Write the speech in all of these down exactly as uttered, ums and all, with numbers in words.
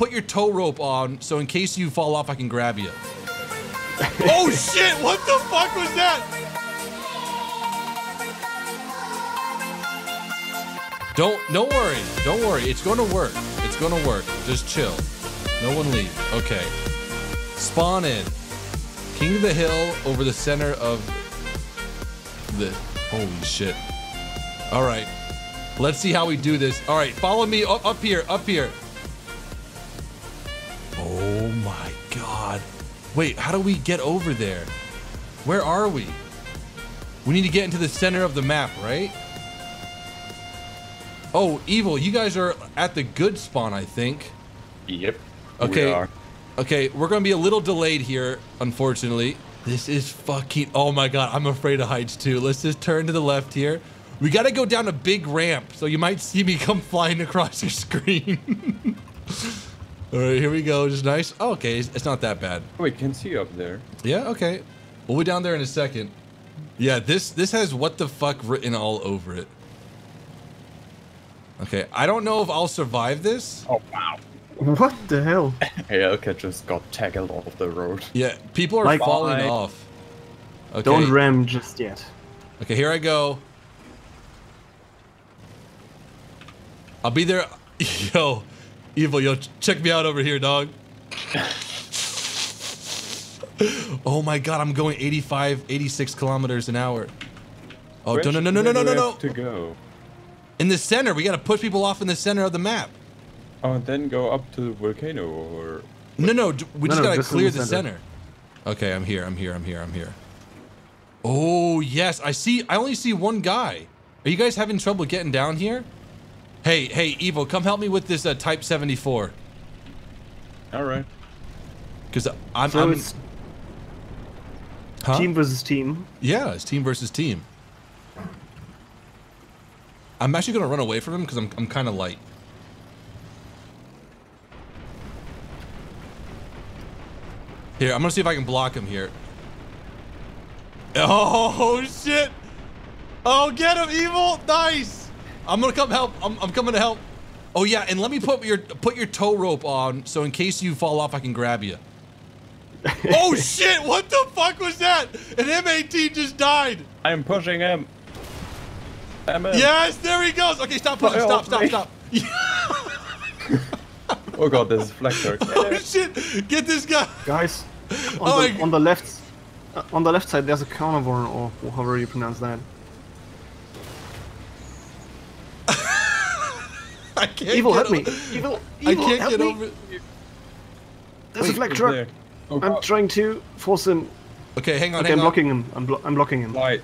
put your tow rope on so in case you fall off, I can grab you. Oh shit, what the fuck was that? Don't, don't worry, don't worry. It's gonna work, it's gonna work. Just chill, no one leave, okay. Spawn in, king of the hill over the center of the, holy shit. All right, let's see how we do this. All right, follow me up, up here, up here. Oh my God. Wait, how do we get over there? Where are we? We need to get into the center of the map, right? Oh, Evil, you guys are at the good spawn, I think. Yep, okay. We are. Okay, we're gonna be a little delayed here, unfortunately. This is fucking, oh my God, I'm afraid of heights too. Let's just turn to the left here. We gotta go down a big ramp, so you might see me come flying across your screen. All right, here we go, just nice. Oh, okay, it's, it's not that bad. Oh, we can see up there. Yeah, okay. We'll be down there in a second. Yeah, this this has what the fuck written all over it. Okay, I don't know if I'll survive this. Oh, wow. What the hell? Yeah, okay, just got tackled off the road. Yeah, people are like, falling bye. off. Okay. Don't ram just yet. Okay, here I go. I'll be there, yo. Evil, yo, check me out over here, dog. Oh my God, I'm going eighty-five, eighty-six kilometers an hour. Oh, no, no, no, no, no, no, no, no. To go. In the center, we gotta push people off in the center of the map. Oh, and then go up to the volcano or... No, no, we just no, gotta just clear the center. center. Okay, I'm here, I'm here, I'm here, I'm here. Oh, yes, I see, I only see one guy. Are you guys having trouble getting down here? Hey, hey, Evil, come help me with this uh, Type seventy-four. All right. Because I'm... So I'm, it's huh? Team versus team. Yeah, it's team versus team. I'm actually going to run away from him because I'm, I'm kind of light. Here, I'm going to see if I can block him here. Oh, shit. Oh, get him, Evil. Nice. I'm gonna come help. I'm, I'm coming to help. Oh yeah, and let me put your put your tow rope on, so in case you fall off, I can grab you. Oh shit! What the fuck was that? An M eighteen just died. I'm pushing him. I'm in. Yes, there he goes. Okay, stop pushing. Stop, stop, stop. Oh God, there's a flexor. Oh shit! Get this guy. Guys, on, oh, the, on the left, uh, on the left side, there's a carnivore, or however you pronounce that. I can't Evil, help me. Evil, Evil, I can't help get me. over it. There's Wait, a flag truck. Oh, I'm trying to force him. Okay, hang on, okay, hang I'm on. Blocking him. I'm, blo I'm blocking him. Right,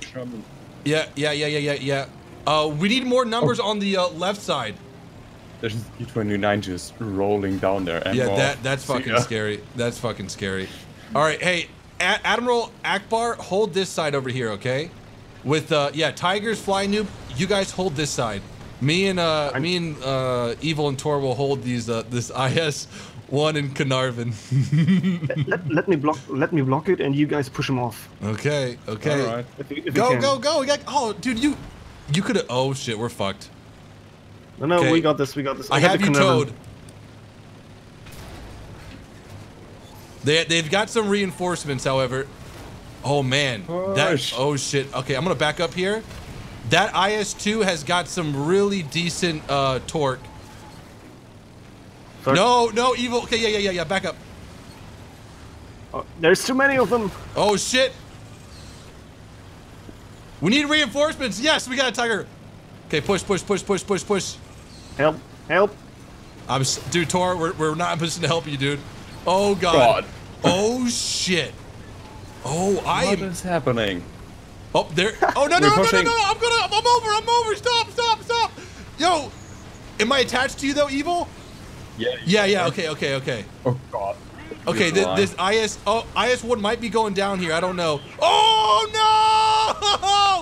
yeah, yeah, yeah, yeah, yeah, yeah. Uh, we need more numbers oh. on the uh, left side. There's E twenty-nine just rolling down there. Yeah, well, that, that's fucking scary. That's fucking scary. All right, hey, Ad Admiral Akbar, hold this side over here, okay? With, uh, yeah, Tigers, Fly Noob, you guys hold this side. Me and uh, I'm me and uh, Evil and Tor will hold these uh, this I S one in Carnarvon. let, let, let me block, let me block it, and you guys push him off. Okay, okay. All right. If you, if go, go, go, go! Oh, dude, you, you could have. Oh shit, we're fucked. No, no, okay. we got this, we got this. I, I have you towed. They they've got some reinforcements, however. Oh man, that. Oh shit. Okay, I'm gonna back up here. That I S two has got some really decent uh, torque. Sorry. No, no, Evil. Okay, yeah, yeah, yeah, yeah. Back up. Oh, there's too many of them. Oh shit. We need reinforcements. Yes, we got a tiger. Okay, push, push, push, push, push, push. Help, help. I'm, dude, Tor, we're we're not in position to help you, dude. Oh God. God. Oh shit. Oh, I. What is happening? Oh, there. Oh, no, no, no, no, no, no, I'm gonna, I'm over, I'm over, stop, stop, stop. Yo, am I attached to you though, Evil? Yeah. Yeah, yeah, okay, okay, okay. Oh, God. Okay, this, this IS, oh, I S one might be going down here, I don't know. Oh,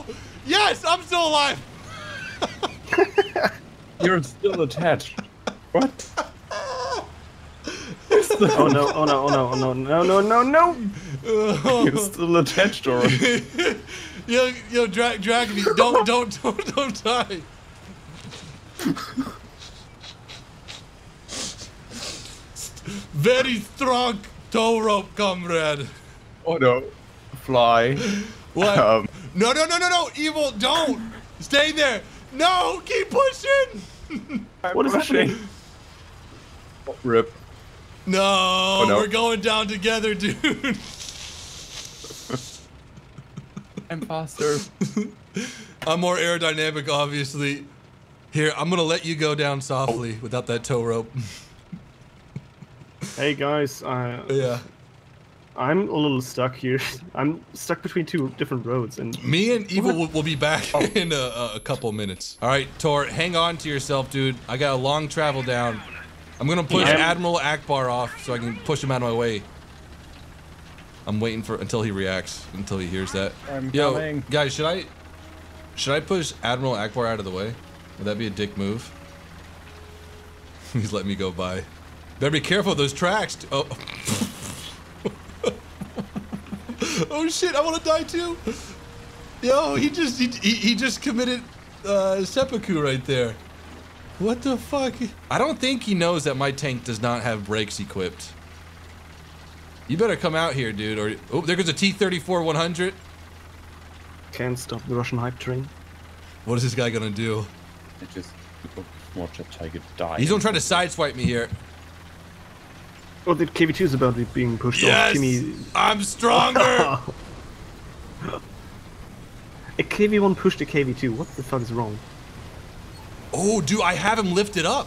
no! Yes, I'm still alive. You're still attached. What? Oh no, oh no, oh no, oh no, no, no, no, no. You're still attached, or? Yo, yo, drag, drag me! Don't, don't, don't, don't die! Very strong tow rope, comrade. Oh no. Fly. What? Um, no, no, no, no, no. Evil, don't. Stay there. No, keep pushing. What is happening? Rip. No, oh, no, we're going down together, dude. I'm faster. I'm more aerodynamic, obviously. Here, I'm going to let you go down softly oh. without that tow rope. Hey, guys. Uh, yeah. I'm a little stuck here. I'm stuck between two different roads. And me and Evil will, will be back oh. in a, a couple minutes. All right, Tor, hang on to yourself, dude. I got a long travel down. I'm going to push yeah. Admiral Akbar off so I can push him out of my way. I'm waiting for until he reacts, until he hears that. I'm Yo, coming. Guys, should I should I push Admiral Akbar out of the way? Would that be a dick move? He's letting me go by. Better be careful of those tracks. Oh. Oh shit, I want to die too. Yo, he just he, he, he just committed uh, seppuku right there. What the fuck? I don't think he knows that my tank does not have brakes equipped. You better come out here, dude, or oh, there goes a T thirty-four one hundred. Can't stop the Russian hype train. What is this guy gonna do? I just watch a tiger die. He's gonna try to sideswipe me here. Oh, the K V two is about being pushed yes! off. Kimmy. I'm stronger. A K V one pushed a K V two. What the fuck is wrong? Oh, dude, I have him lifted up.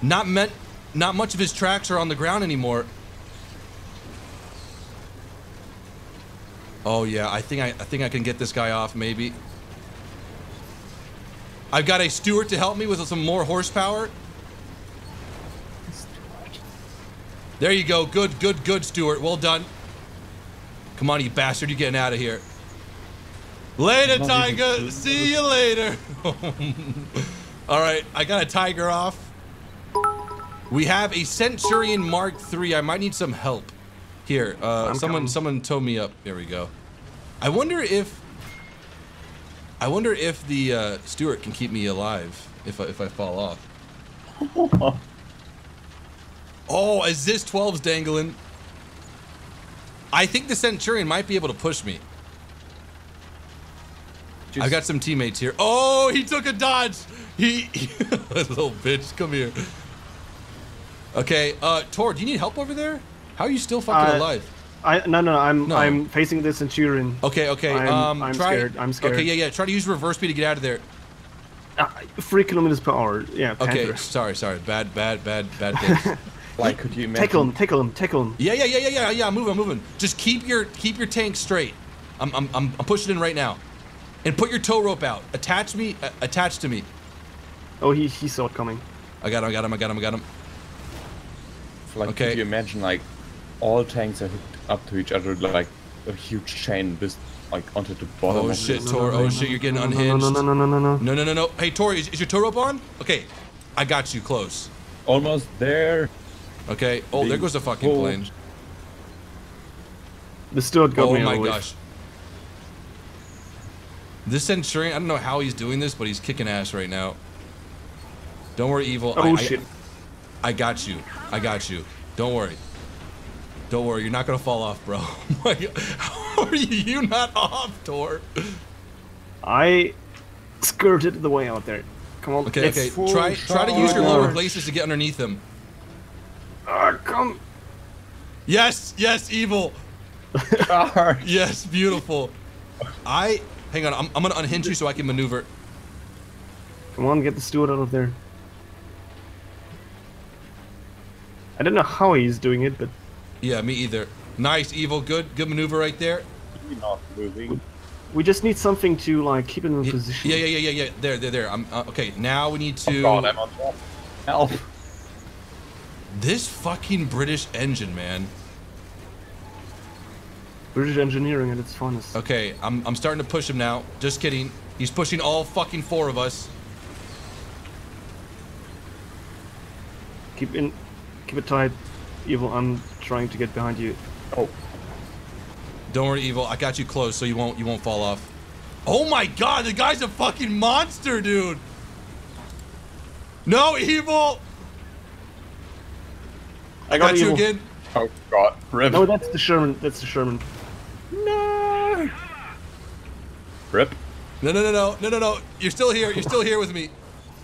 Not meant. Not much of his tracks are on the ground anymore. Oh yeah, I think I, I think I can get this guy off. Maybe. I've got a Stewart to help me with some more horsepower. There you go. Good, good, good, Stewart. Well done. Come on, you bastard! You're getting out of here. Later, Tiger. See you later. All right, I got a Tiger off. We have a Centurion Mark three. I might need some help. Here, uh, someone, coming. someone tow me up. There we go. I wonder if, I wonder if the uh, Stewart can keep me alive if I, if I fall off. Oh, is this twelve's dangling? I think the Centurion might be able to push me. Just... I got some teammates here. Oh, he took a dodge. He, little bitch, come here. Okay, uh, Tor, do you need help over there? How are you still fucking uh, alive? I no no I'm no. I'm facing this Centurion. Okay okay. I'm, um, I'm try, scared. I'm scared. Okay yeah yeah. Try to use reverse speed to get out of there. Uh, three kilometers per hour. Yeah. Panther. Okay. Sorry sorry. Bad bad bad bad things. Like could you imagine? Tickle him tickle him tickle him. Yeah yeah yeah yeah yeah yeah. I'm moving I'm moving. Just keep your keep your tank straight. I'm I'm I'm, I'm pushing in right now, and put your tow rope out. Attach me uh, attach to me. Oh he he saw it coming. I got him I got him I got him I got him. Like okay. Could you imagine like. All tanks are hooked up to each other like a huge chain, just like onto the bottom. Oh shit, Tor! Oh shit, you're getting unhinged. No, no, no, no, no, no, no, no, no, no. Hey, Tor, is, is your tow rope on? Okay, I got you close. Almost there. Okay. Oh, Being there goes the fucking pulled. plane. The Stewart got me. Oh my always. gosh. This Centurion, I don't know how he's doing this, but he's kicking ass right now. Don't worry, Evil. Oh I, shit. I, I got you. I got you. Don't worry. Don't worry, you're not gonna fall off, bro. How are you not off, Tor? I skirted the way out there. Come on. Okay, okay. Try, try to use your lower places to get underneath him. Ah, uh, come. Yes, yes, Evil. Yes, beautiful. I hang on. I'm, I'm gonna unhinge you so I can maneuver. Come on, get the Steward out of there. I don't know how he's doing it, but. Yeah, me either. Nice, Evil. Good, good maneuver right there. You're not moving. We just need something to like keep it in yeah, position. Yeah, yeah, yeah, yeah, yeah. There, there, there. I'm uh, okay. Now we need to. Oh God, I'm on top. Help! This fucking British engine, man. British engineering at its finest. Okay, I'm, I'm starting to push him now. Just kidding. He's pushing all fucking four of us. Keep in, keep it tight. Evil, I'm trying to get behind you. Oh. Don't worry, Evil. I got you close, so you won't you won't fall off. Oh my God, the guy's a fucking monster, dude. No, Evil. I got, got you again. Oh god, rip. No, that's the Sherman. That's the Sherman. No. Rip. No, no, no, no, no, no, no. You're still here. You're still here with me.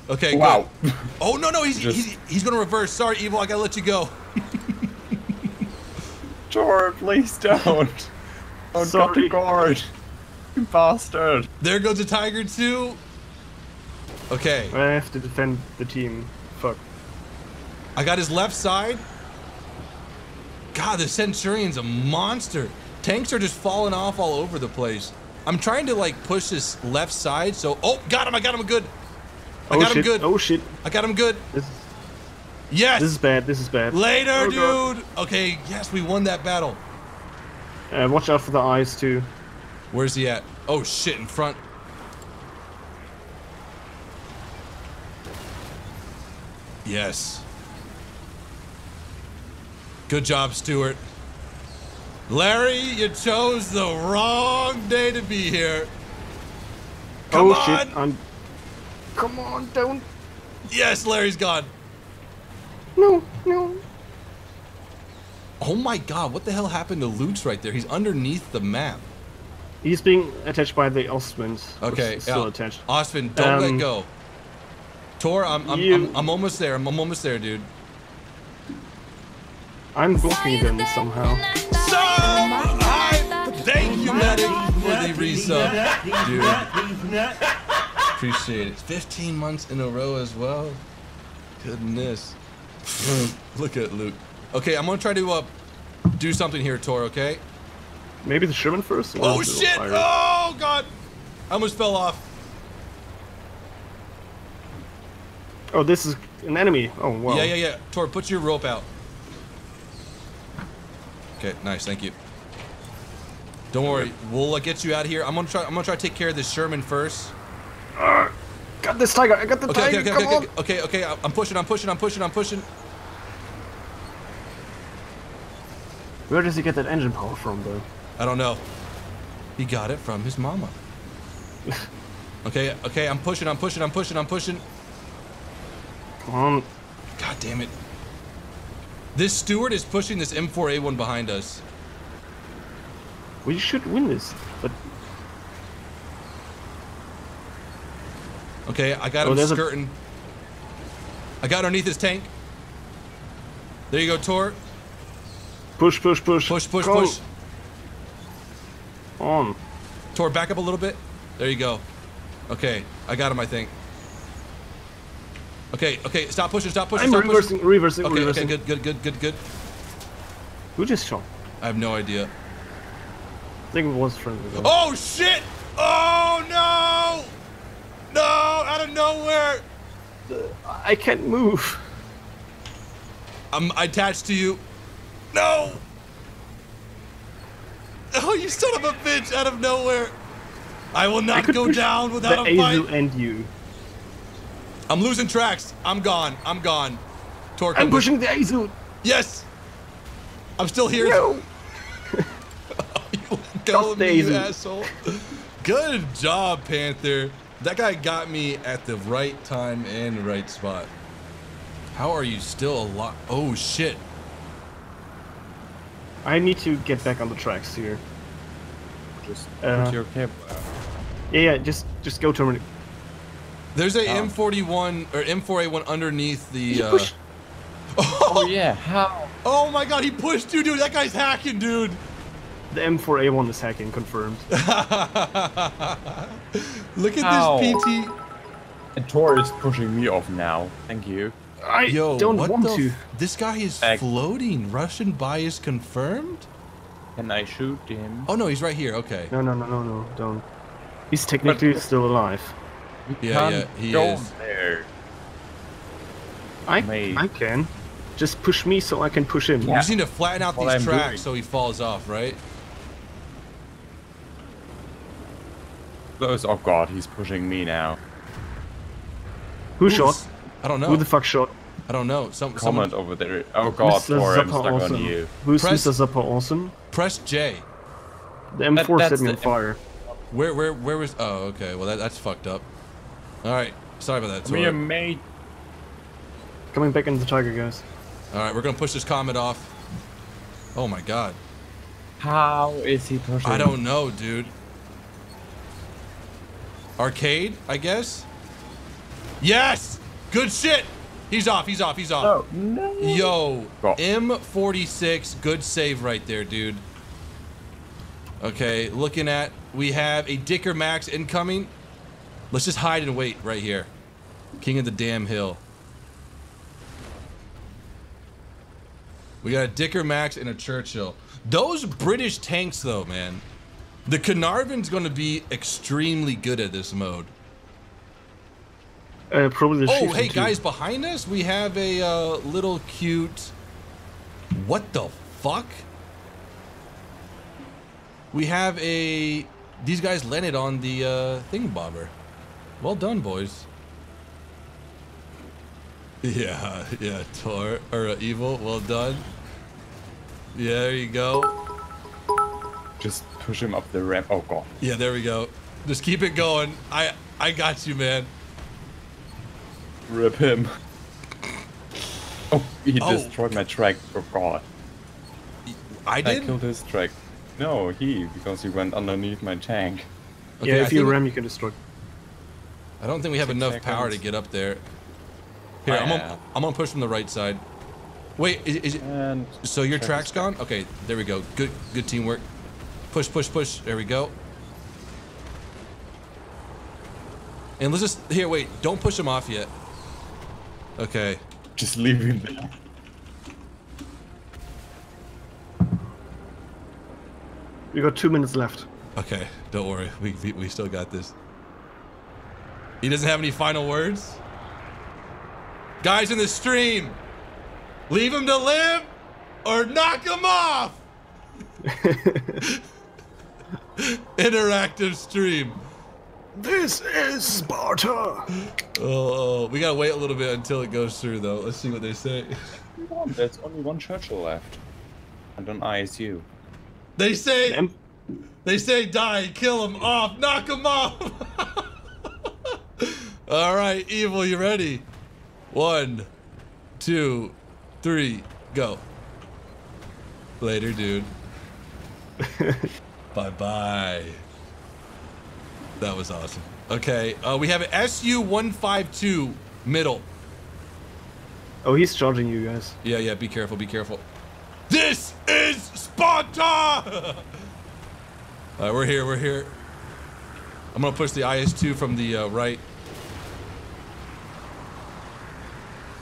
Okay. Wow. Good. Oh no, no, he's Just... he's he's gonna reverse. Sorry, Evil. I gotta let you go. Tor, please don't. Oh, sorry, guard. You bastard. There goes a tiger too. Okay. I have to defend the team. Fuck. I got his left side. God, the Centurion's a monster. Tanks are just falling off all over the place. I'm trying to like push his left side. So, oh, got him! I got him good. I oh, got shit. him good. Oh shit! I got him good. This is, yes. This is bad. This is bad. Later, oh, dude. God. Okay. Yes, we won that battle. Uh, watch out for the eyes too. Where's he at? Oh shit! In front. Yes. Good job, Stuart. Larry, you chose the wrong day to be here. Come oh, on. Shit. I'm... Come on, don't. Yes, Larry's gone. No, no. Oh my god, what the hell happened to Lutz right there? He's underneath the map. He's being attached by the Ostwind. Okay, yeah. Still attached. Ostwind, don't um, let go. Tor, I'm I'm, you... I'm I'm almost there. I'm, I'm almost there, dude. I'm blocking them somehow. So I thank you, Medic, for the resub, dude. Appreciate it. Fifteen months in a row as well. Goodness. Look at Luke. Okay, I'm gonna try to uh, do something here, Tor. Okay. Maybe the Sherman first. Oh shit! Oh god! I almost fell off. Oh, this is an enemy. Oh wow. Yeah, yeah, yeah. Tor, put your rope out. Okay, nice, thank you. Don't worry, we'll uh, get you out of here. I'm gonna try. I'm gonna try to take care of this Sherman first. Uh, got this tiger. I got the okay, tiger. Okay, okay, Come okay, on. okay, okay. I'm pushing. I'm pushing. I'm pushing. I'm pushing. Where does he get that engine power from, though? I don't know. He got it from his mama. Okay, okay. I'm pushing. I'm pushing. I'm pushing. I'm pushing. Come on. God damn it. This Steward is pushing this M four A one behind us. We should win this, but... Okay, I got oh, him skirting. A... I got underneath his tank. There you go, Tor. Push, push, push. Push, push, go. push. On. Tor, back up a little bit. There you go. Okay, I got him, I think. Okay, okay, stop pushing, stop pushing, I'm stop reversing, pushing. reversing, okay, reversing. Okay, good, good, good, good, good. Who just shot? I have no idea. I think it was friendly. Though. Oh, shit! Oh, no! No, out of nowhere! Uh, I can't move. I'm attached to you. No! Oh, you son of a bitch, out of nowhere. I will not I go down without a fight. The and you. I'm losing tracks. I'm gone. I'm gone. Torque. I'm pushing the Azu. Yes. I'm still here. No. You go, you asshole. Good job, Panther. That guy got me at the right time and right spot. How are you still alive? Oh shit. I need to get back on the tracks here. Just uh, your camp. Yeah, yeah. Just, just go terminate. There's a oh. M forty-one or M four A one underneath the. Uh... Oh, oh yeah, how? Oh my God, he pushed you, dude. That guy's hacking, dude. The M four A one is hacking, confirmed. Look at Ow. this P T. And Tor is pushing me off now. Thank you. I Yo, don't want to. This guy is Egg. floating. Russian bias confirmed. Can I shoot him? Oh no, he's right here. Okay. No, no, no, no, no, don't. He's technically but still alive. Yeah, yeah, he is. There. I, Mate. I can. Just push me so I can push him. Yeah. You just need to flatten out That's these tracks doing. so he falls off, right? Those, oh god, he's pushing me now. Who Oops. shot? I don't know. Who the fuck shot? I don't know. Some Comment someone... over there. Oh god, Tor, I'm stuck awesome. on you. Who's Press... Mister Zappa awesome? Press J. The M four that, set me on fire. Where, where, where was? Oh, okay. Well, that, that's fucked up. All right. Sorry about that. We are made. Coming back into the tiger, guys. All right, we're gonna push this comet off. Oh my God. How is he pushing? I don't know, dude. Arcade, I guess. Yes. Good shit. He's off. He's off. He's off. Oh no. Yo, oh. M forty-six. Good save right there, dude. Okay, looking at, we have a Dicker Max incoming. Let's just hide and wait right here. King of the damn hill. We got a Dicker Max and a Churchill. Those British tanks though, man. The Carnarvon's gonna be extremely good at this mode. Uh, probably the oh, hey too. Guys, behind us, we have a uh, little cute, what the fuck? We have a, these guys landed on the uh, thing bobber. Well done, boys. Yeah, yeah, Tor, or uh, Evil, well done. Yeah, there you go. Just push him up the ramp. Oh god. Yeah, there we go. Just keep it going. I I got you, man. Rip him. Oh, he oh. destroyed my track. Oh god. I did. I killed his track. No, he because he went underneath my tank. Okay, yeah, if I you ram, you can destroy. I don't think we have Six enough seconds. power to get up there. Here, yeah. I'm gonna I'm gonna push from the right side. Wait, is, is it? And so your track's gone? Okay, there we go. Good, good teamwork. Push, push, push. There we go. And let's just here. Wait, don't push him off yet. Okay. Just leave him there. We got two minutes left. Okay, don't worry. We we, we still got this. He doesn't have any final words. Guys in the stream, leave him to live or knock him off. Interactive stream. This is Sparta. Oh, we gotta wait a little bit until it goes through, though. Let's see what they say. There's only one Churchill left, and an I S U. They say, Them? they say, die, kill him off, knock him off. All right, Evil, you ready? One, two, three, go. Later, dude. Bye-bye. That was awesome. Okay, uh, we have an S U one fifty-two middle. Oh, he's charging you guys. Yeah, yeah, be careful, be careful. This is Sparta! All right, we're here, we're here. I'm gonna push the I S two from the uh, right.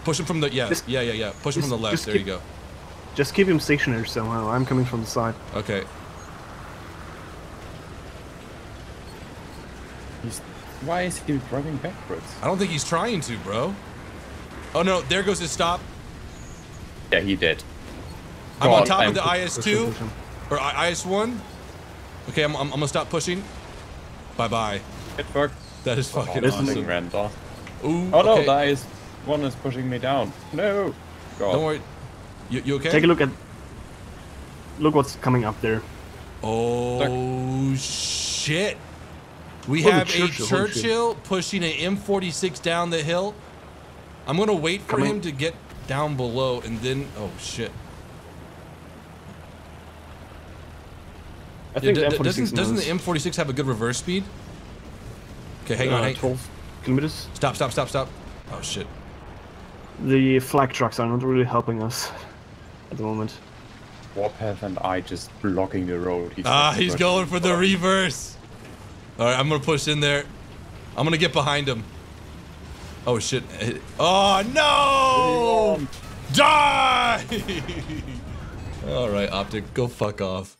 Push him from the, yeah, just, yeah, yeah, yeah. Push him from the left, there keep, you go. Just keep him stationary somehow. I'm coming from the side. Okay. He's, why is he running backwards? I don't think he's trying to, bro. Oh no, there goes his stop. Yeah, he did. I'm God, on top I'm of the I S two, or I S one. Okay, I'm, I'm, I'm gonna stop pushing. Bye-bye. It worked. That is fucking oh, awesome. Ran off. Ooh, oh no, okay. that is... One is pushing me down. No. God. Don't worry. You, you okay? Take a look at. Look what's coming up there. Oh shit! We oh, have Churchill, a Churchill pushing an M forty-six down the hill. I'm gonna wait for Come him in. to get down below and then. Oh shit! I think yeah, the doesn't doesn't the M forty-six have a good reverse speed? Okay, hang uh, on. Hang. twelve kilometers. Stop! Stop! Stop! Stop! Oh shit. The flag trucks are not really helping us at the moment. Warpath and I just blocking the road. He's ah, he's going for the reverse. All right, I'm gonna push in there. I'm gonna get behind him. Oh shit! Oh no! Die! All right, Optic, go fuck off.